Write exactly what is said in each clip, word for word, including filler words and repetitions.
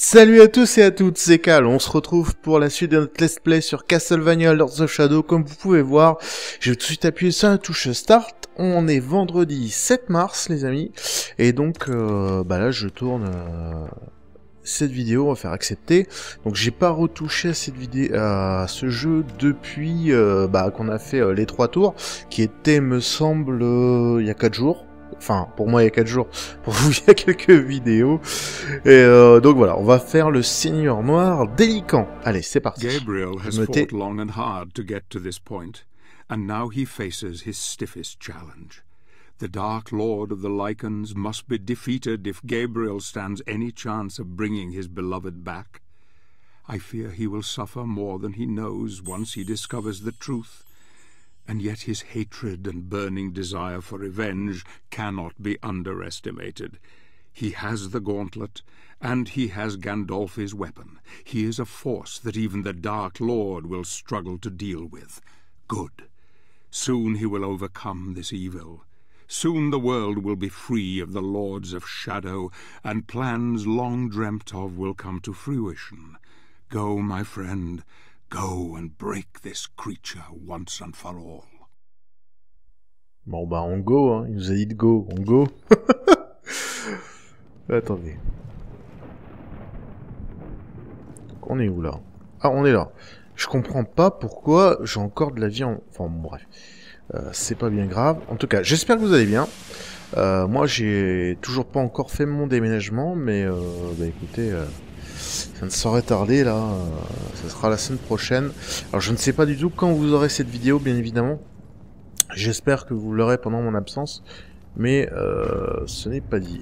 Salut à tous et à toutes, c'est Cal, on se retrouve pour la suite de notre let's play sur Castlevania Lords of Shadow. Comme vous pouvez voir, j'ai tout de suite appuyé sur la touche Start, on est vendredi sept mars les amis, et donc euh, bah là je tourne euh, cette vidéo, on va faire accepter. Donc j'ai pas retouché à cette vidéo, à ce jeu depuis euh, bah, qu'on a fait euh, les trois tours, qui était me semble euh, il y a quatre jours. Enfin, pour moi, il y a quatre jours. Pour vous, il y a quelques vidéos. Et euh, donc voilà, on va faire le Seigneur Noir Lycan. Allez, c'est parti. Gabriel has fought long and hard to get to this point, and now he faces his stiffest challenge. The Dark Lord of the Lycans must be defeated if Gabriel stands any chance of bringing his beloved back. I fear he will suffer more than he knows once he discovers the truth. And yet his hatred and burning desire for revenge cannot be underestimated. He has the gauntlet, and he has Gandolfi's weapon. He is a force that even the Dark Lord will struggle to deal with. Good. Soon he will overcome this evil. Soon the world will be free of the Lords of Shadow, and plans long dreamt of will come to fruition. Go, my friend. Go and break this creature once and for all. Bon bah on go, hein. Il nous a dit de go, on go. Attendez. On est où là? Ah on est là. Je comprends pas pourquoi j'ai encore de la vie en... Enfin bon, bref. Euh, c'est pas bien grave. En tout cas, j'espère que vous allez bien. Euh, moi j'ai toujours pas encore fait mon déménagement, mais euh, bah écoutez... Euh... Ça ne saurait tarder là, ça sera la semaine prochaine. Alors je ne sais pas du tout quand vous aurez cette vidéo bien évidemment. J'espère que vous l'aurez pendant mon absence, mais euh, ce n'est pas dit.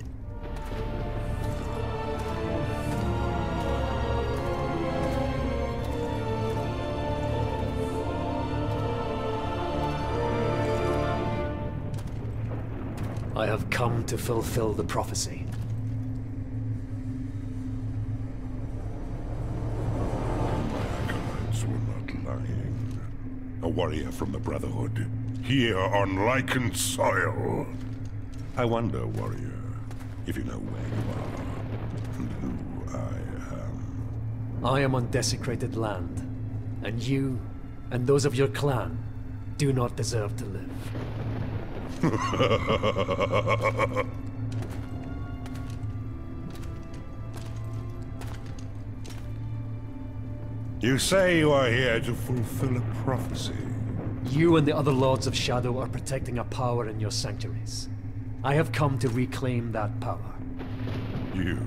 I have come to fulfill the prophecy. A warrior from the Brotherhood, here on Lycan soil. I wonder, warrior, if you know where you are and who I am. I am on desecrated land, and you, and those of your clan, do not deserve to live. You say you are here to fulfill a prophecy. You and the other Lords of Shadow are protecting a power in your sanctuaries. I have come to reclaim that power. You...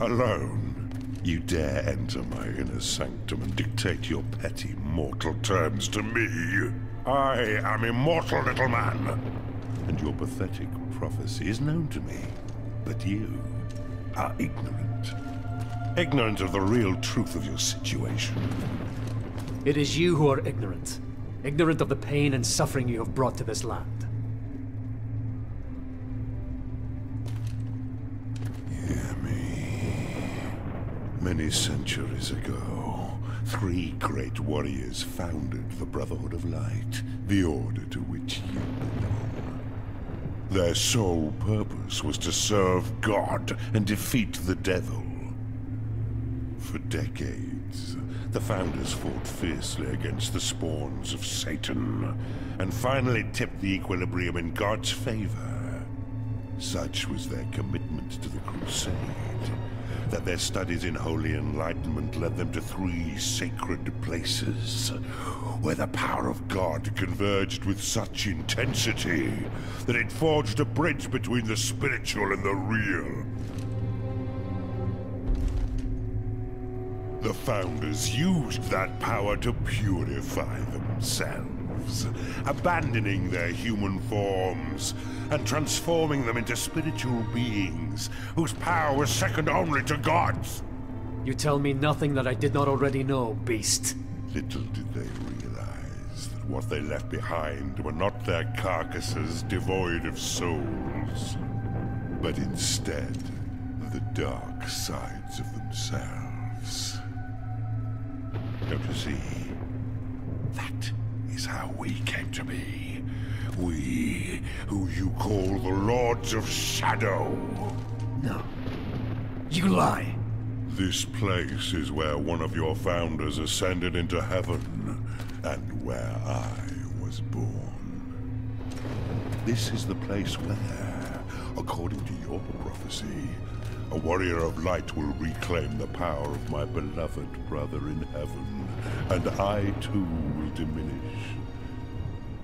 alone. You dare enter my inner sanctum and dictate your petty mortal terms to me. I am immortal, little man. And your pathetic prophecy is known to me. But you are ignorant. Ignorant of the real truth of your situation. It is you who are ignorant. Ignorant of the pain and suffering you have brought to this land. Hear me. Many centuries ago, three great warriors founded the Brotherhood of Light, the order to which you belong. Their sole purpose was to serve God and defeat the devil. For decades, the Founders fought fiercely against the spawns of Satan, and finally tipped the equilibrium in God's favor. Such was their commitment to the Crusade, that their studies in Holy Enlightenment led them to three sacred places, where the power of God converged with such intensity, that it forged a bridge between the spiritual and the real. The Founders used that power to purify themselves, abandoning their human forms and transforming them into spiritual beings whose power was second only to God's. You tell me nothing that I did not already know, beast. Little did they realize that what they left behind were not their carcasses devoid of souls, but instead the dark sides of themselves. Don't you see? That is how we came to be. We, who you call the Lords of Shadow. No. You lie. This place is where one of your founders ascended into heaven, and where I was born. This is the place where, according to your prophecy, a warrior of light will reclaim the power of my beloved brother in heaven, and I too will diminish.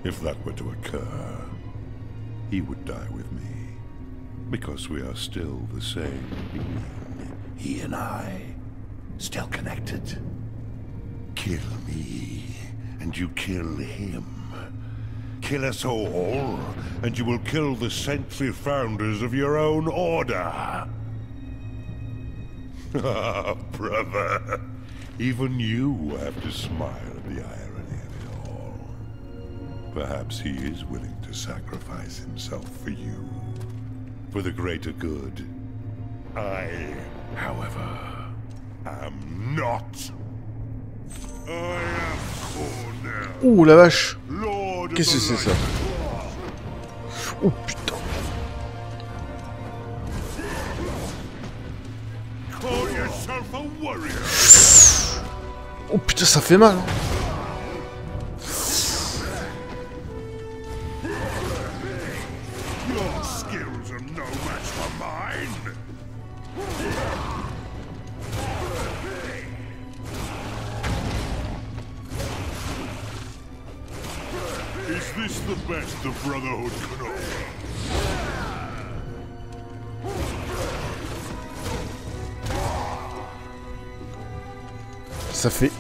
If that were to occur, he would die with me, because we are still the same being. He and I, still connected. Kill me, and you kill him. Kill us all, and you will kill the sentry founders of your own order. Ah, brother, even you have to smile at the irony of it all. Perhaps he is willing to sacrifice himself for you, for the greater good. I, however, am not. I am Cornwell. Ouh la vache. Qu'est-ce que c'est ça? Oh putain. Oh putain, ça fait mal. Is this the best the Brotherhood could offer? Ça fait...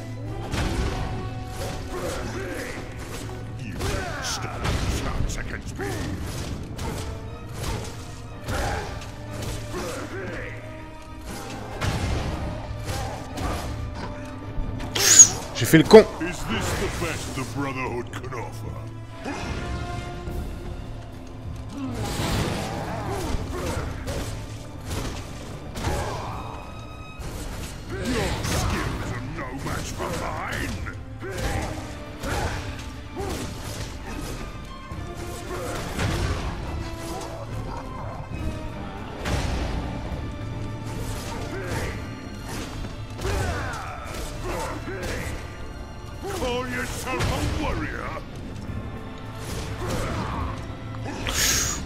J'ai fait le con.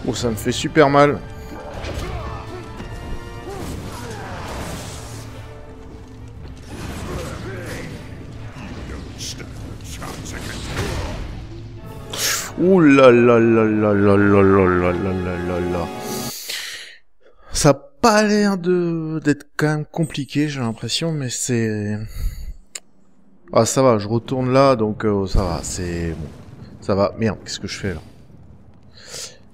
Oh, ça me fait super mal. Ouh là là là là là là là là là là. Ça a pas l'air de d'être quand même compliqué, j'ai l'impression, mais c'est... Ah ça va, je retourne là, donc euh, ça va, c'est bon. Ça va, merde, qu'est-ce que je fais là?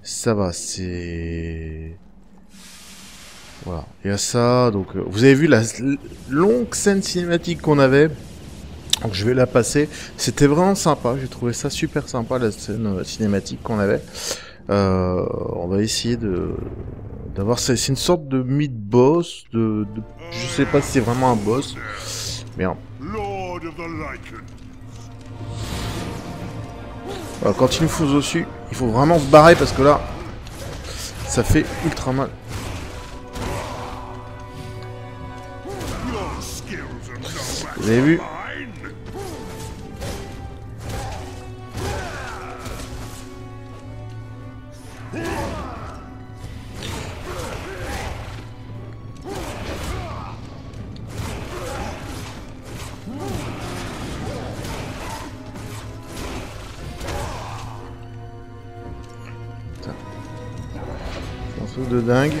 Ça va, c'est... Voilà, il y a ça, donc... Euh, vous avez vu la longue scène cinématique qu'on avait? Donc je vais la passer. C'était vraiment sympa, j'ai trouvé ça super sympa, la scène euh, cinématique qu'on avait. Euh, on va essayer de... d'avoir... C'est une sorte de mid-boss, de, de... Je sais pas si c'est vraiment un boss. Merde. Of the Lycan. Voilà, quand il nous fousse dessus, il faut vraiment se barrer parce que là, ça fait ultra mal. Vous avez vu? De dingue.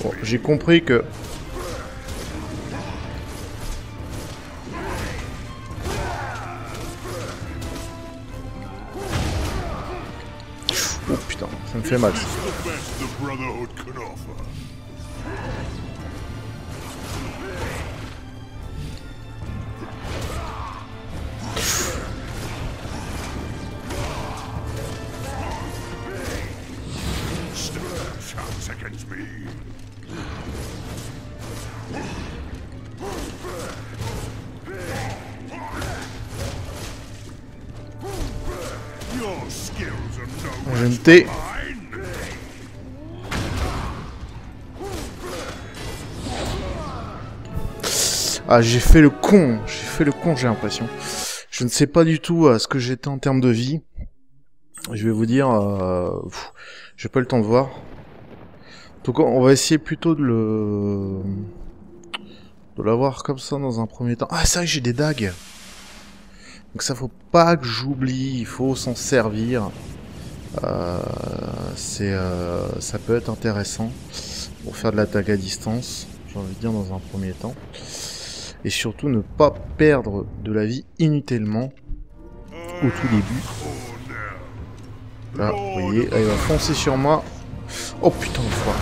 Bon, j'ai compris que... Oh putain, ça me fait mal. Je me tais. Ah, j'ai fait le con, j'ai fait le con, j'ai l'impression. Je ne sais pas du tout à ce que j'étais en termes de vie. Je vais vous dire, euh, j'ai pas le temps de voir. Donc on va essayer plutôt de le... de l'avoir comme ça dans un premier temps. Ah, ça, j'ai des dagues. Donc ça, faut pas que j'oublie, il faut s'en servir. Euh, c'est, euh, ça peut être intéressant pour faire de l'attaque à distance, j'ai envie de dire, dans un premier temps. Et surtout ne pas perdre de la vie inutilement au tout début. Là, vous voyez, elle va foncer sur moi. Oh putain, le foire.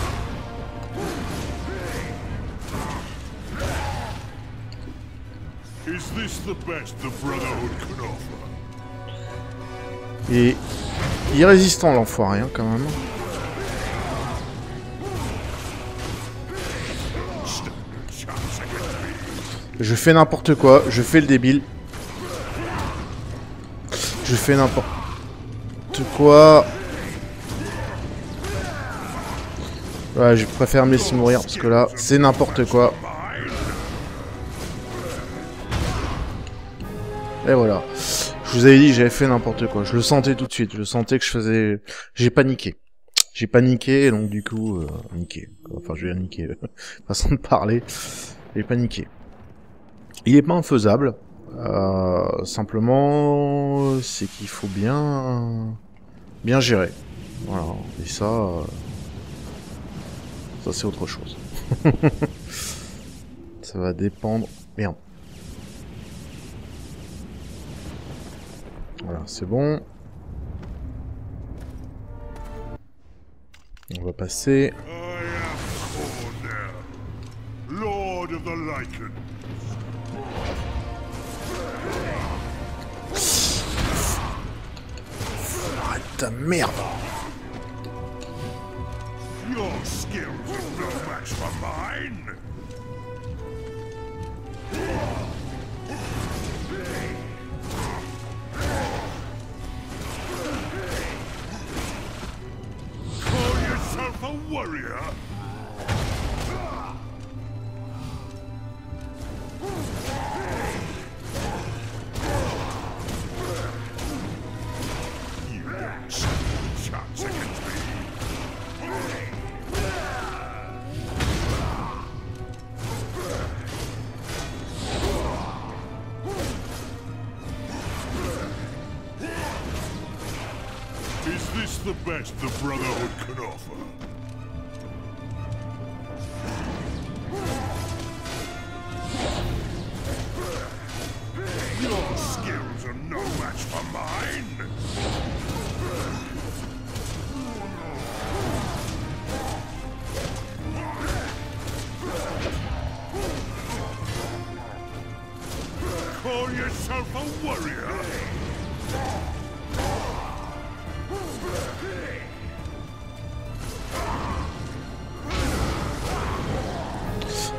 Il est irrésistant, l'enfoiré, hein, quand même. Je fais n'importe quoi, je fais le débile. Je fais n'importe quoi. Ouais, je préfère me laisser mourir parce que là, c'est n'importe quoi. Et voilà. Je vous avais dit que j'avais fait n'importe quoi. Je le sentais tout de suite. Je sentais que je faisais... J'ai paniqué. J'ai paniqué, donc du coup... Euh, niqué. Enfin, je vais niquer. Façon de parler. J'ai paniqué. Il n'est pas infaisable. Euh, simplement, c'est qu'il faut bien... bien gérer. Voilà. Et ça... Euh... ça, c'est autre chose. Ça va dépendre... Merde. Voilà, c'est bon. On va passer. Arrête ta merde. The best the Brotherhood could offer. Your skills are no match for mine. Call yourself a warrior.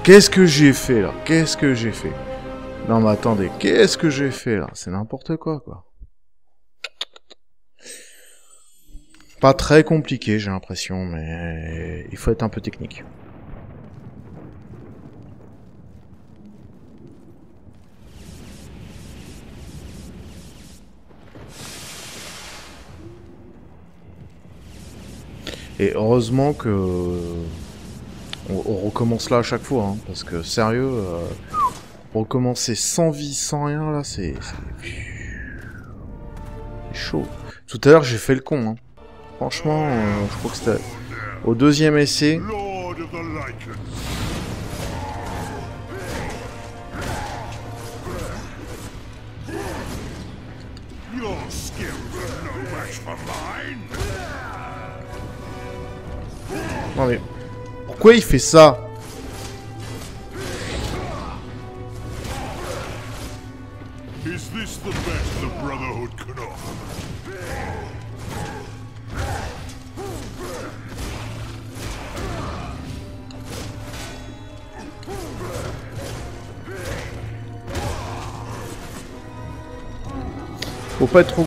Qu'est-ce que j'ai fait là? Qu'est-ce que j'ai fait? Non mais attendez, qu'est-ce que j'ai fait là? C'est n'importe quoi, quoi. Pas très compliqué, j'ai l'impression, mais il faut être un peu technique. Et heureusement que... On, on recommence là à chaque fois, hein, parce que sérieux, euh, recommencer sans vie, sans rien, là, c'est... C'est chaud. Tout à l'heure, j'ai fait le con. Hein. Franchement, euh, je crois que c'était au deuxième essai. Non mais... Pourquoi il fait ça? Is this the best the Brotherhood could offer? Faut pas être trop...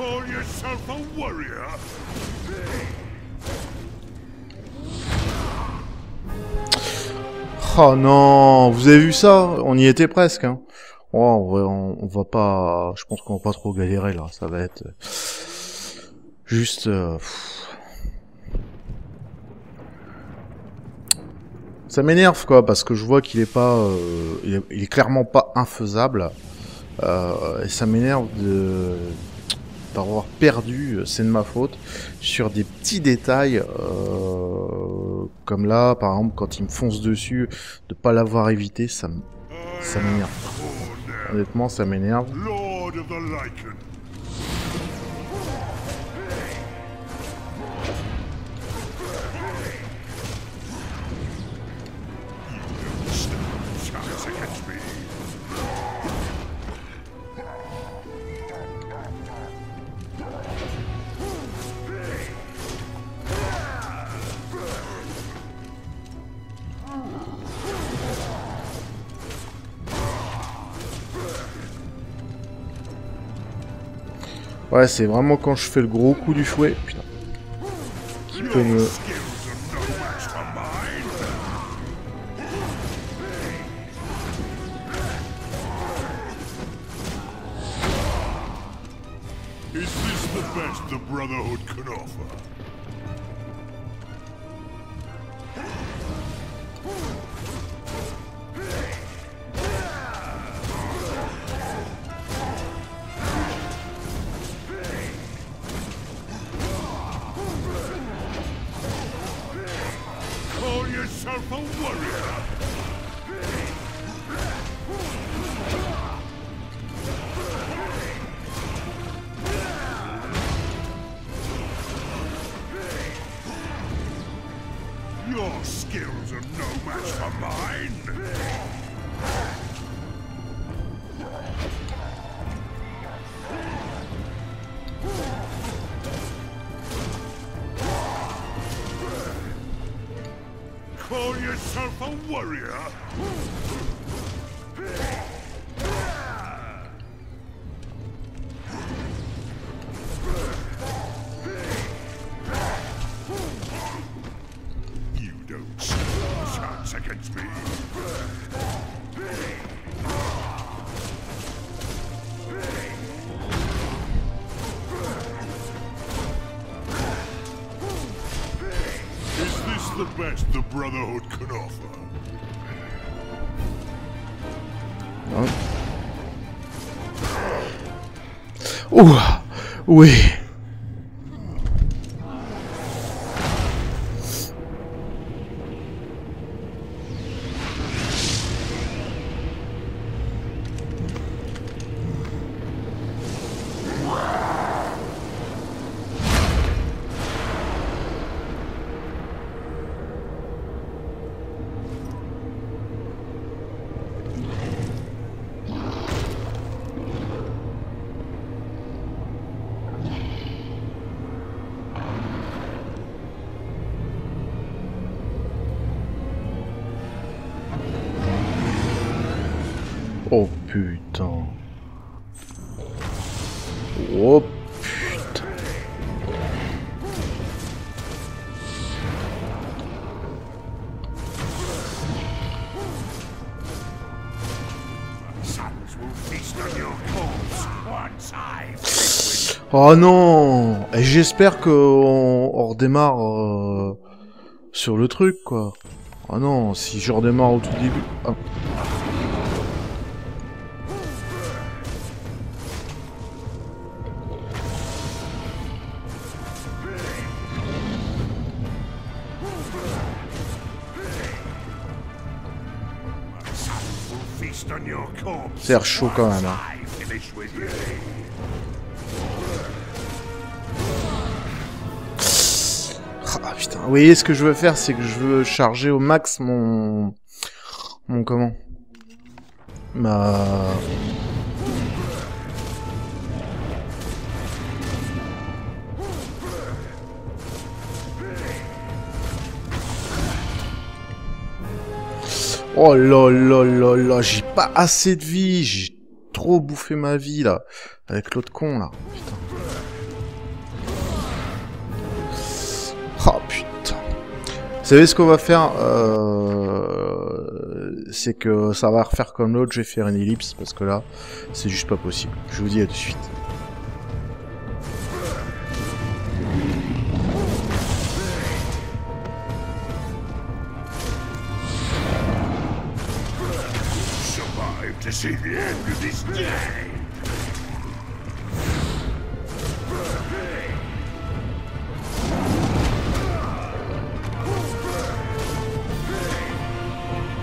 call yourself a warrior? Oh non, vous avez vu ça? On y était presque, hein. Oh, on, on, on va pas... Je pense qu'on va pas trop galérer, là. Ça va être... Juste... Euh... Ça m'énerve, quoi, parce que je vois qu'il est pas... Euh... Il, est, il est clairement pas infaisable. Euh, et ça m'énerve de... d'avoir perdu, c'est de ma faute, sur des petits détails, euh, comme là, par exemple, quand il me fonce dessus, de pas l'avoir évité, ça me... ça m'énerve. Honnêtement, ça m'énerve. Ouais, c'est vraiment quand je fais le gros coup du fouet, putain, qui peut me... The Brotherhood can offer. Ouh, oui. Oh putain. Oh putain. Oh non. J'espère qu'on on redémarre euh, sur le truc, quoi. Oh non, si je redémarre au tout début... Ah. C'est l'air chaud quand même. Hein. Ah putain, vous voyez ce que je veux faire, c'est que je veux charger au max mon... Mon comment? Ma... Oh là là là là, j'ai pas assez de vie, j'ai trop bouffé ma vie là, avec l'autre con là, putain. Oh putain. Vous savez ce qu'on va faire, euh... c'est que ça va refaire comme l'autre, je vais faire une ellipse parce que là, c'est juste pas possible. Je vous dis à de suite. To see the end of this day!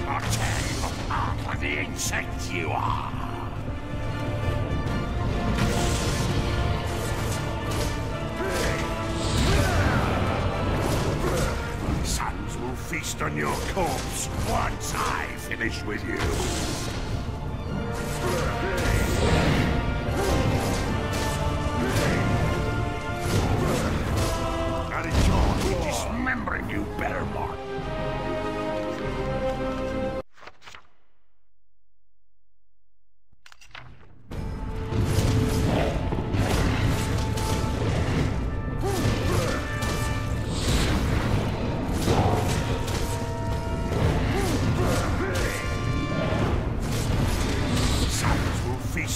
I'll tear you apart like the insect you are! My sons will feast on your corpse once I finish with you!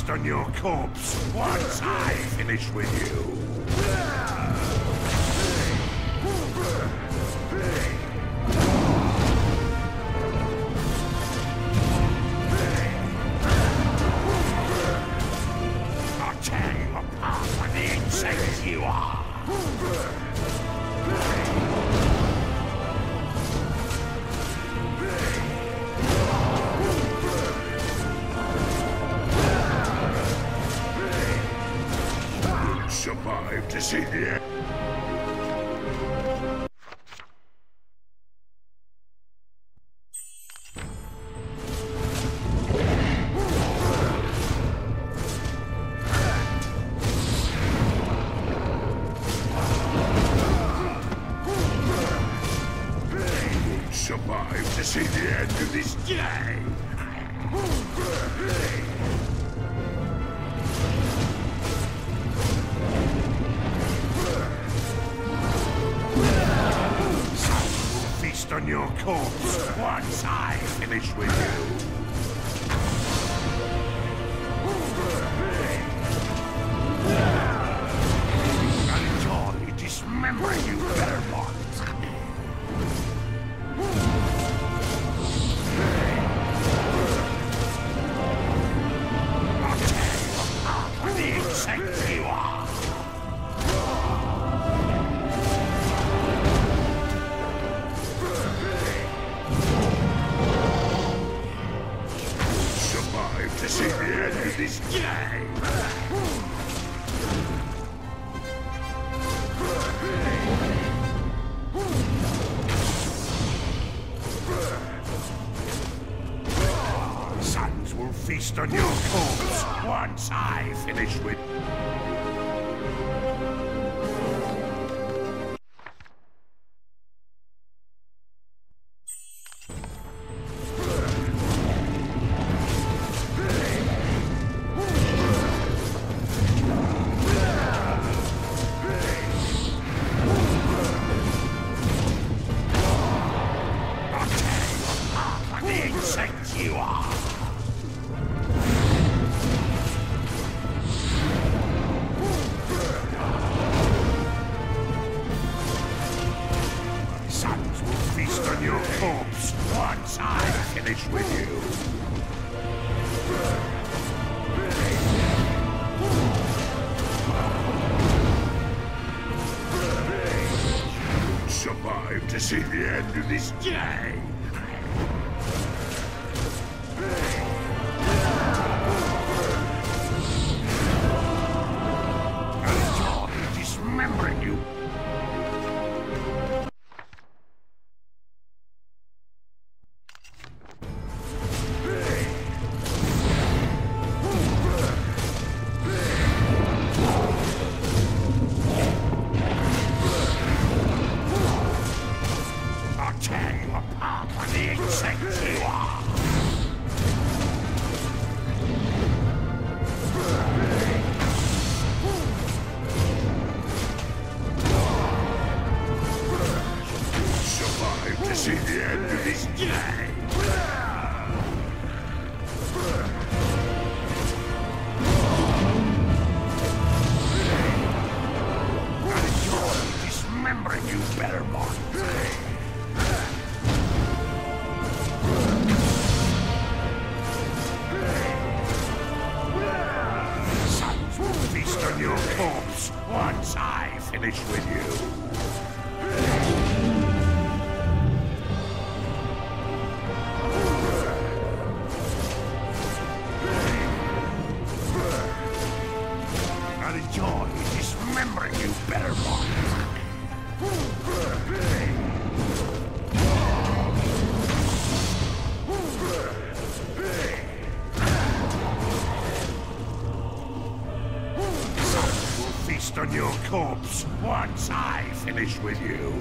On your corpse once I finish with you. I'll tear you apart like the insects you are. To see the end. Survive to see the end of this day. On your corpse once I finish with you. I'll surely dismember you, Belmont. I'll tear you apart like the insect you are. See the end of this game! Sons will feast on your corpse once I finish with... To see the end of this day. I'll enjoy dismembering you. I'll tear you apart rest on your corpse once I finish with you. I'll enjoy dismembering you better, Mark. On your corpse once I finish with you.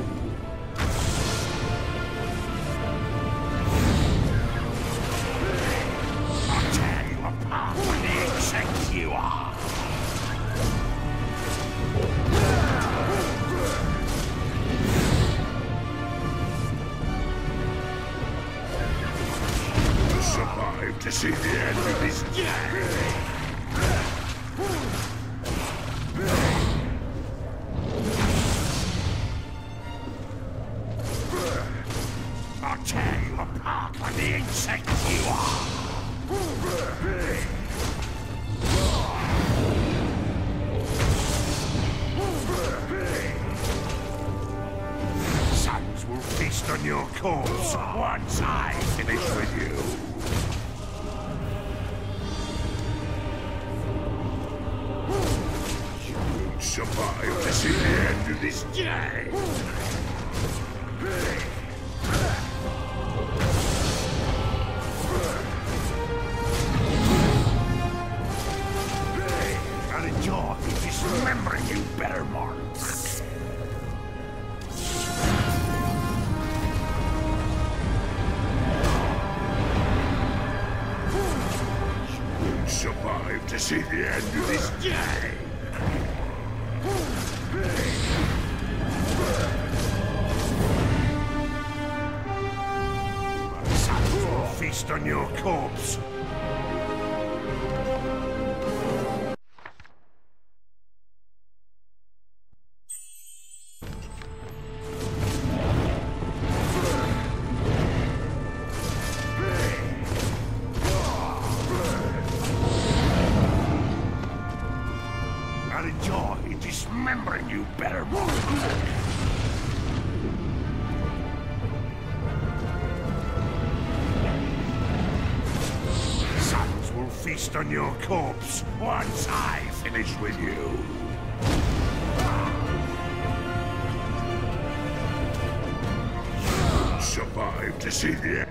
I'll tear you apart when the insect you are. To survive to see the end of this game. Once I finish with you. You won't survive to see the end of this day. I'll enjoy dismembering you better, Mark. To see the end of this day. My sons will feast on your corpse. On your corpse once I finish with you. You survive to see the end.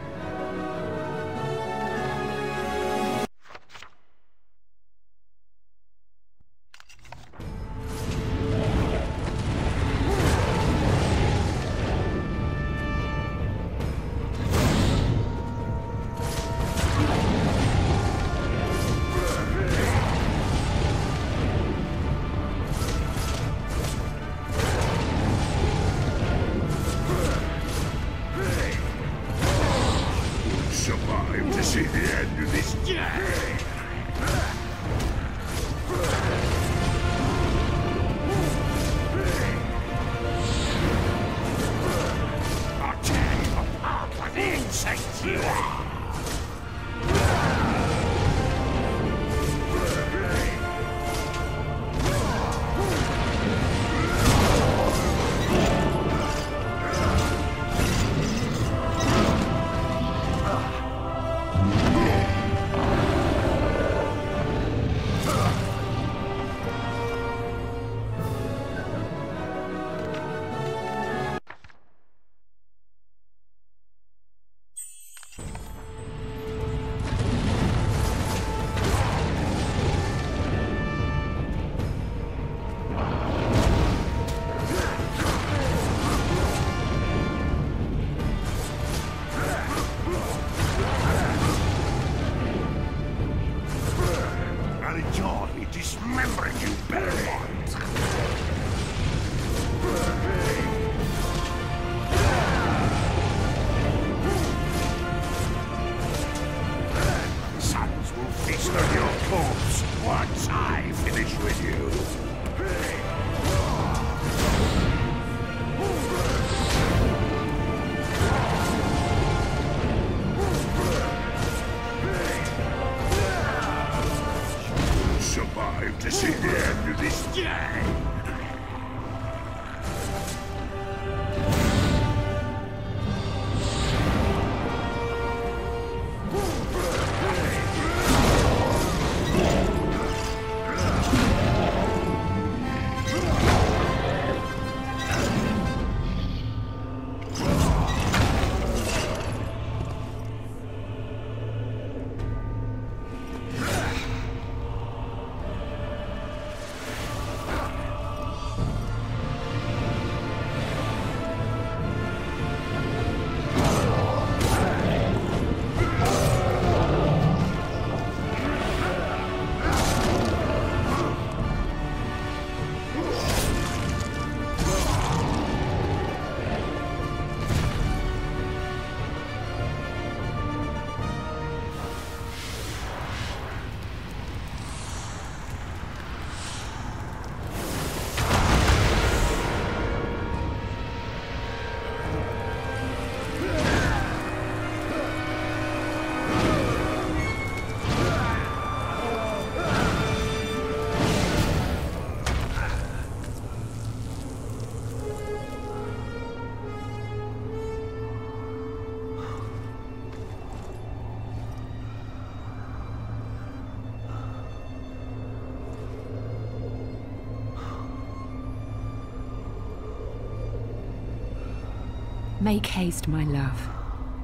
Make haste, my love.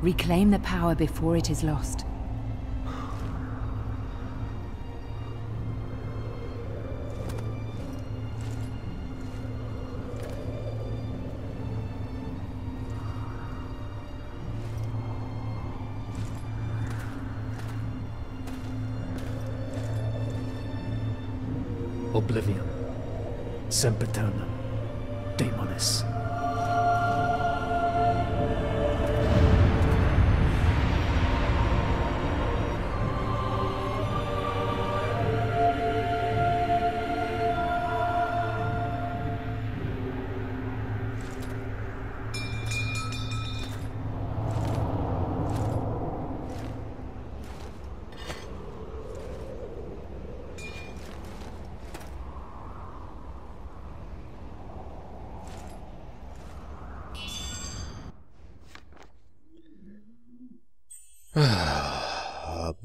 Reclaim the power before it is lost. Oblivion. Sempiternum. Daemonis.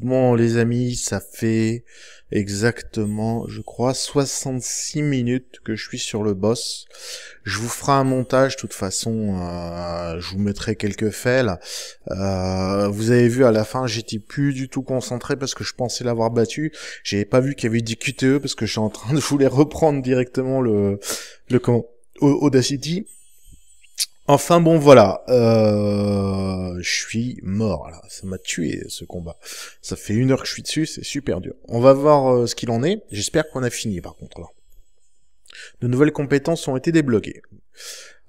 Bon les amis, ça fait exactement, je crois, soixante-six minutes que je suis sur le boss. Je vous ferai un montage, de toute façon, euh, je vous mettrai quelques fails. Euh, vous avez vu, à la fin, j'étais plus du tout concentré parce que je pensais l'avoir battu. J'avais pas vu qu'il y avait des Q T E parce que je suis en train de voulais reprendre directement le, le comment, Audacity. Enfin bon voilà, euh, je suis mort là, ça m'a tué ce combat. Ça fait une heure que je suis dessus, c'est super dur. On va voir euh, ce qu'il en est, j'espère qu'on a fini par contre là. De nouvelles compétences ont été débloquées.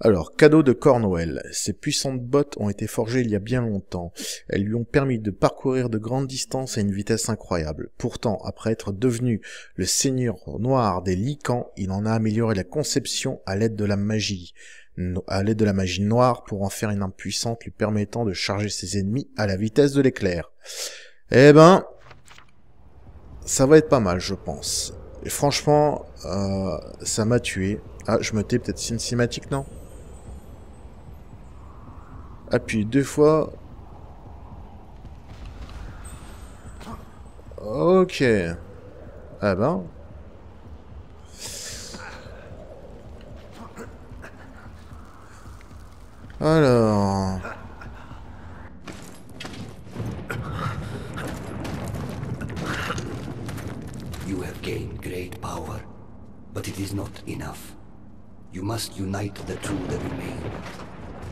Alors, cadeau de Cornwell. Ces puissantes bottes ont été forgées il y a bien longtemps. Elles lui ont permis de parcourir de grandes distances à une vitesse incroyable. Pourtant, après être devenu le seigneur noir des Lycans, il en a amélioré la conception à l'aide de la magie. à l'aide de la magie noire pour en faire une arme puissante lui permettant de charger ses ennemis à la vitesse de l'éclair. Eh ben, ça va être pas mal, je pense. Et franchement, euh, ça m'a tué. Ah, je me tais, peut-être c'est une cinématique, non? Appuie deux fois. Ok. Ah ben... Alors... You have gained great power, but it is not enough. You must unite the two that remain.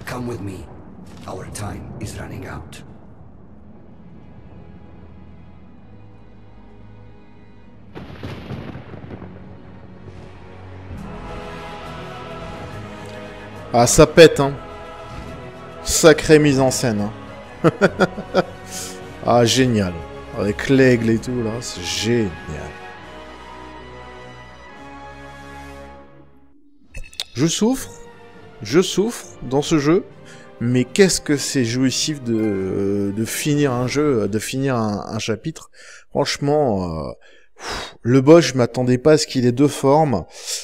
Come with me. Our time is running out. Ah, ça pète, hein. Sacrée mise en scène. Hein. Ah, génial. Avec l'aigle et tout, là, c'est génial. Je souffre. Je souffre dans ce jeu. Mais qu'est-ce que c'est jouissif de, de finir un jeu, de finir un, un chapitre. Franchement, euh, pff, Le boss, je m'attendais pas à ce qu'il ait deux formes,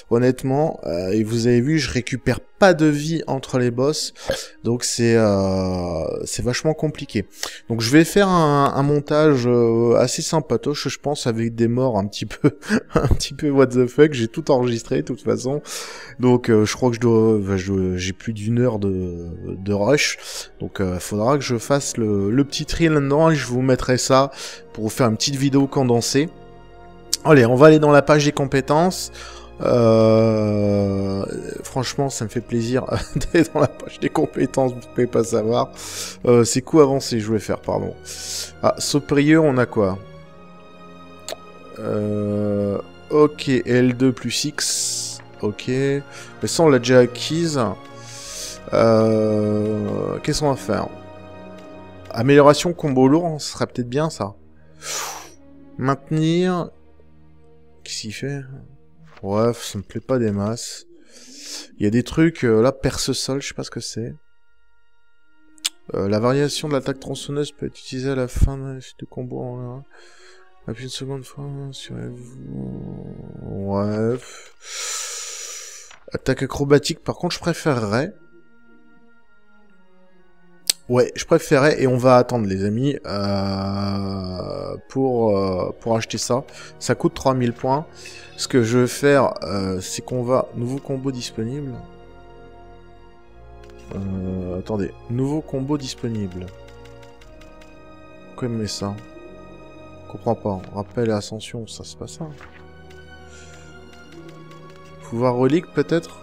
honnêtement, euh, et vous avez vu, je récupère pas de vie entre les boss, donc c'est euh, c'est vachement compliqué. Donc je vais faire un, un montage euh, assez sympatoche, je pense, avec des morts un petit peu un petit peu what the fuck. J'ai tout enregistré de toute façon, donc euh, je crois que je dois, ben, j'ai plus d'une heure de, de rush, donc euh, faudra que je fasse le, le petit tri là-dedans, et je vous mettrai ça pour vous faire une petite vidéo condensée. Allez, on va aller dans la page des compétences. Euh... Franchement, ça me fait plaisir d'aller dans la page des compétences, vous ne pouvez pas savoir. Euh, c'est coup avancé, je voulais faire, pardon. Ah, Soprieux, on a quoi? euh... Ok, L deux plus X. Ok. Mais ça, on l'a déjà acquise. Euh... Qu'est-ce qu'on va faire? Amélioration combo lourd, ce serait peut-être bien, ça. Maintenir... Qu'est-ce qu'il fait? Ouais, ça me plaît pas des masses. Il y a des trucs, euh, là, perce-sol, je sais pas ce que c'est. Euh, la variation de l'attaque tronçonneuse peut être utilisée à la fin de, de combo en un. Appuyez une seconde fois sur vous. Ouais. Attaque acrobatique, par contre, je préférerais. Ouais, je préférais, et on va attendre, les amis, euh, pour, euh, pour acheter ça. Ça coûte trois mille points. Ce que je vais faire, euh, c'est qu'on va... Nouveau combo disponible. Euh, attendez. Nouveau combo disponible. Pourquoi il me met ça? Je comprends pas. Rappel et ascension, ça, c'est pas ça. Pouvoir relique, peut-être?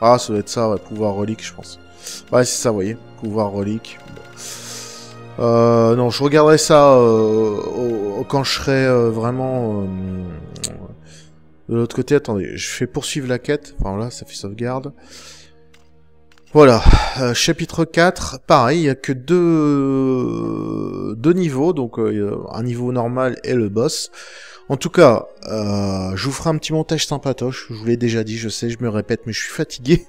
Ah, ça doit être ça, ouais. Pouvoir relique, je pense. Ouais, c'est ça, vous voyez. Pouvoir relique. Bon. Euh, non, je regarderai ça euh, au, au, quand je serai euh, vraiment... Euh, de l'autre côté. Attendez, je fais poursuivre la quête. Enfin, là, ça fait sauvegarde. Voilà. Euh, chapitre quatre. Pareil, il n'y a que deux, deux niveaux. Donc, euh, un niveau normal et le boss. En tout cas, euh, je vous ferai un petit montage sympatoche. Je vous l'ai déjà dit, je sais, je me répète, mais je suis fatigué.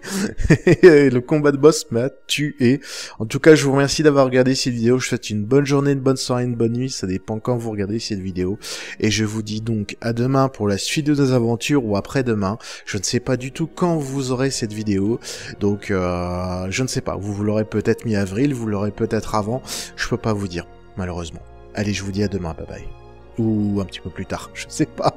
Et le combat de boss m'a tué. En tout cas, je vous remercie d'avoir regardé cette vidéo. Je vous souhaite une bonne journée, une bonne soirée, une bonne nuit. Ça dépend quand vous regardez cette vidéo. Et je vous dis donc à demain pour la suite de nos aventures, ou après-demain. Je ne sais pas du tout quand vous aurez cette vidéo. Donc, euh, je ne sais pas. Vous, vous l'aurez peut-être mi-avril, vous l'aurez peut-être avant. Je peux pas vous dire, malheureusement. Allez, je vous dis à demain. Bye bye. Ou un petit peu plus tard, je sais pas.